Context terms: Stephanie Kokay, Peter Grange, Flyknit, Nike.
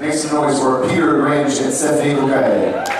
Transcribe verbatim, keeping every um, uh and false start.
Makes some noise for Peter Grange and Stephanie Kokay.